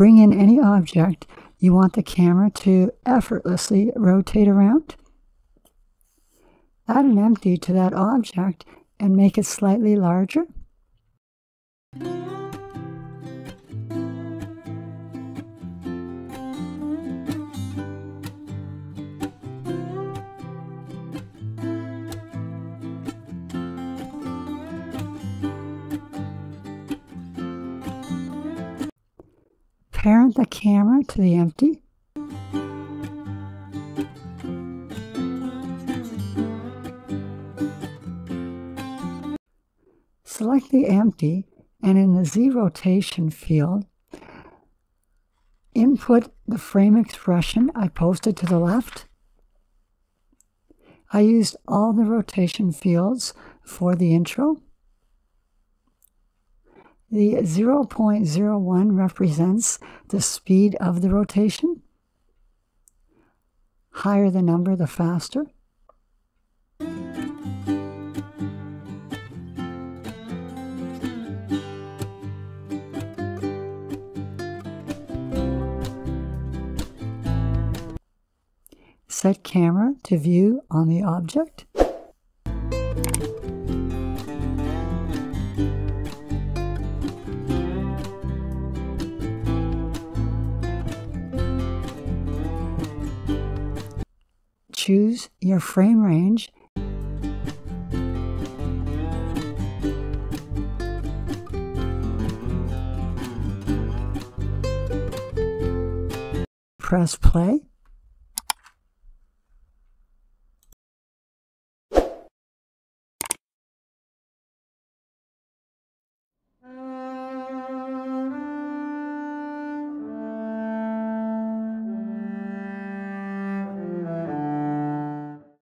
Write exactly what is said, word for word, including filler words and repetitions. bring in any object, you want the camera to effortlessly rotate around. Add an empty to that object and make it slightly larger. Parent the camera to the empty. Select the empty, and in the Z rotation field, input the frame expression I posted to the left. I used all the rotation fields for the intro. The zero point zero one represents the speed of the rotation. Higher the number, the faster. Set camera to view on the object. Choose your frame range . Press play